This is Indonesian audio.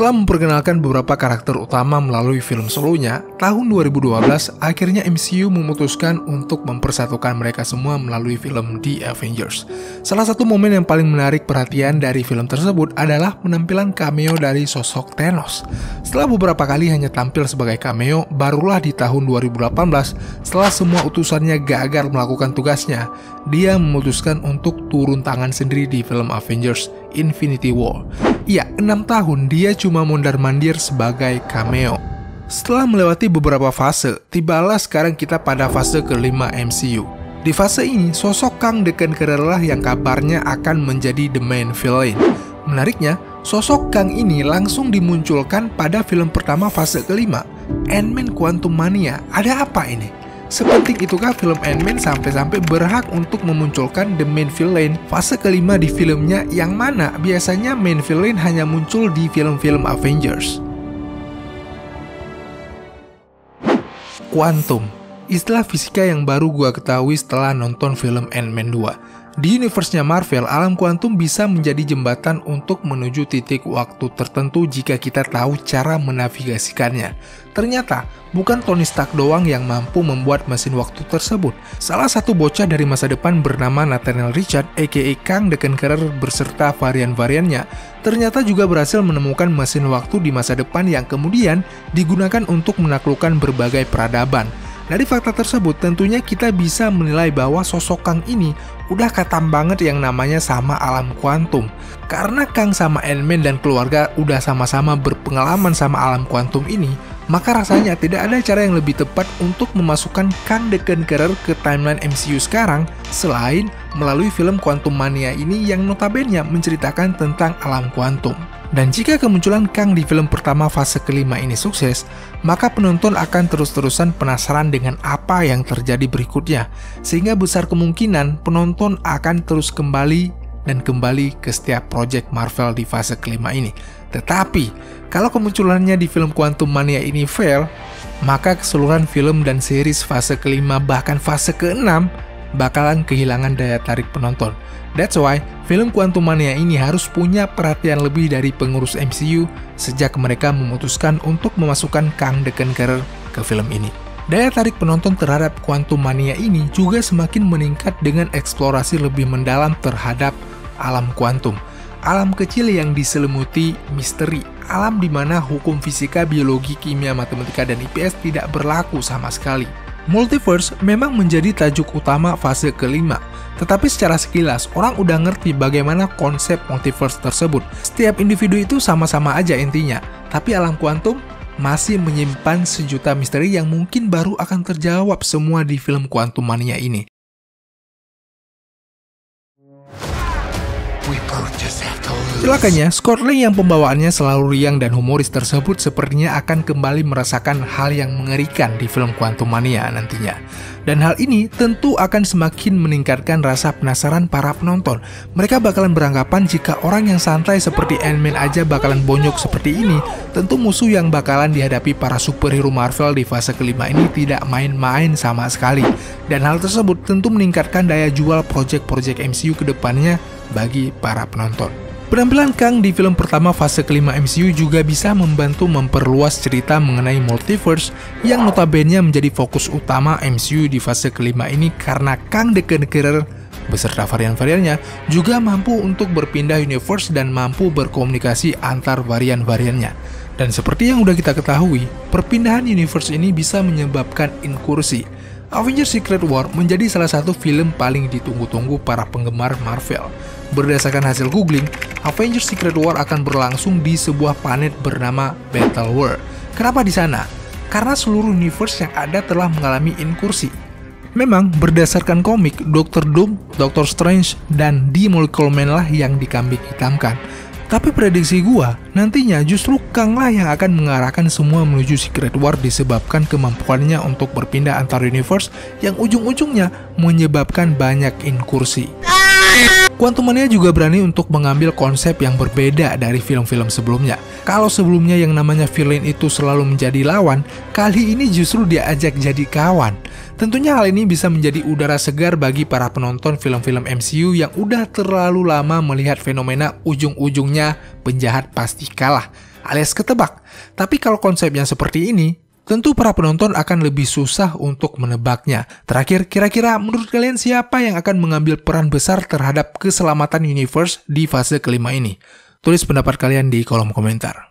Setelah memperkenalkan beberapa karakter utama melalui film solonya, tahun 2012 akhirnya MCU memutuskan untuk mempersatukan mereka semua melalui film The Avengers. Salah satu momen yang paling menarik perhatian dari film tersebut adalah penampilan cameo dari sosok Thanos. Setelah beberapa kali hanya tampil sebagai cameo, barulah di tahun 2018 setelah semua utusannya gagal melakukan tugasnya, dia memutuskan untuk turun tangan sendiri di film Avengers Infinity War. Ya, 6 tahun dia cuma mondar-mandir sebagai cameo. Setelah melewati beberapa fase, tibalah sekarang kita pada fase kelima MCU. Di fase ini, sosok Kang the Conqueror lah yang kabarnya akan menjadi the main villain. Menariknya, sosok Kang ini langsung dimunculkan pada film pertama fase kelima, Ant-Man Quantumania. Ada apa ini? Sepenting itukah film Ant-Man sampai-sampai berhak untuk memunculkan the main villain fase kelima di filmnya, yang mana biasanya main villain hanya muncul di film-film Avengers. Quantum, istilah fisika yang baru gua ketahui setelah nonton film Ant-Man 2. Di universe-nya Marvel, alam kuantum bisa menjadi jembatan untuk menuju titik waktu tertentu jika kita tahu cara menavigasikannya. Ternyata, bukan Tony Stark doang yang mampu membuat mesin waktu tersebut. Salah satu bocah dari masa depan bernama Nathaniel Richard aka Kang the Conqueror beserta varian-variannya, ternyata juga berhasil menemukan mesin waktu di masa depan yang kemudian digunakan untuk menaklukkan berbagai peradaban. Dari fakta tersebut, tentunya kita bisa menilai bahwa sosok Kang ini udah katam banget yang namanya sama alam kuantum. Karena Kang sama Ant-Man dan keluarga udah sama-sama berpengalaman sama alam kuantum ini, maka rasanya tidak ada cara yang lebih tepat untuk memasukkan Kang the Conqueror ke timeline MCU sekarang selain melalui film Quantumania ini yang notabene menceritakan tentang alam kuantum. Dan jika kemunculan Kang di film pertama fase kelima ini sukses, maka penonton akan terus-terusan penasaran dengan apa yang terjadi berikutnya, sehingga besar kemungkinan penonton akan terus kembali dan kembali ke setiap project Marvel di fase kelima ini. Tetapi, kalau kemunculannya di film Quantumania ini fail, maka keseluruhan film dan series fase kelima bahkan fase keenam bakalan kehilangan daya tarik penonton. That's why film Quantumania ini harus punya perhatian lebih dari pengurus MCU sejak mereka memutuskan untuk memasukkan Kang the Conqueror ke film ini. Daya tarik penonton terhadap Quantumania ini juga semakin meningkat dengan eksplorasi lebih mendalam terhadap alam kuantum. Alam kecil yang diselimuti misteri, alam di mana hukum fisika, biologi, kimia, matematika, dan IPS tidak berlaku sama sekali. Multiverse memang menjadi tajuk utama fase kelima, tetapi secara sekilas orang udah ngerti bagaimana konsep multiverse tersebut. Setiap individu itu sama-sama aja intinya, tapi alam kuantum masih menyimpan sejuta misteri yang mungkin baru akan terjawab semua di film Quantumania ini. Celakanya, Scott Lang yang pembawaannya selalu riang dan humoris tersebut sepertinya akan kembali merasakan hal yang mengerikan di film Quantumania nantinya. Dan hal ini tentu akan semakin meningkatkan rasa penasaran para penonton. Mereka bakalan beranggapan jika orang yang santai seperti Ant-Man aja bakalan bonyok seperti ini, tentu musuh yang bakalan dihadapi para superhero Marvel di fase kelima ini tidak main-main sama sekali. Dan hal tersebut tentu meningkatkan daya jual project-project MCU ke depannya bagi para penonton. Penampilan Kang di film pertama fase kelima MCU juga bisa membantu memperluas cerita mengenai multiverse yang notabene menjadi fokus utama MCU di fase kelima ini, karena Kang the Conqueror beserta varian-variannya juga mampu untuk berpindah universe dan mampu berkomunikasi antar varian-variannya. Dan seperti yang udah kita ketahui, perpindahan universe ini bisa menyebabkan inkursi. Avengers Secret War menjadi salah satu film paling ditunggu-tunggu para penggemar Marvel. Berdasarkan hasil googling, Avengers Secret War akan berlangsung di sebuah planet bernama Battleworld. Kenapa di sana? Karena seluruh universe yang ada telah mengalami inkursi. Memang berdasarkan komik, Dr. Doom, Dr. Strange, dan The Molecular Man lah yang dikambing hitamkan. Tapi prediksi gua, nantinya justru Kang lah yang akan mengarahkan semua menuju Secret War disebabkan kemampuannya untuk berpindah antar universe yang ujung-ujungnya menyebabkan banyak inkursi. Quantumania juga berani untuk mengambil konsep yang berbeda dari film-film sebelumnya. Kalau sebelumnya yang namanya villain itu selalu menjadi lawan, kali ini justru diajak jadi kawan. Tentunya hal ini bisa menjadi udara segar bagi para penonton film-film MCU yang udah terlalu lama melihat fenomena ujung-ujungnya penjahat pasti kalah. alias ketebak. Tapi kalau konsepnya seperti ini, tentu para penonton akan lebih susah untuk menebaknya. Terakhir, kira-kira menurut kalian siapa yang akan mengambil peran besar terhadap keselamatan universe di fase kelima ini? Tulis pendapat kalian di kolom komentar.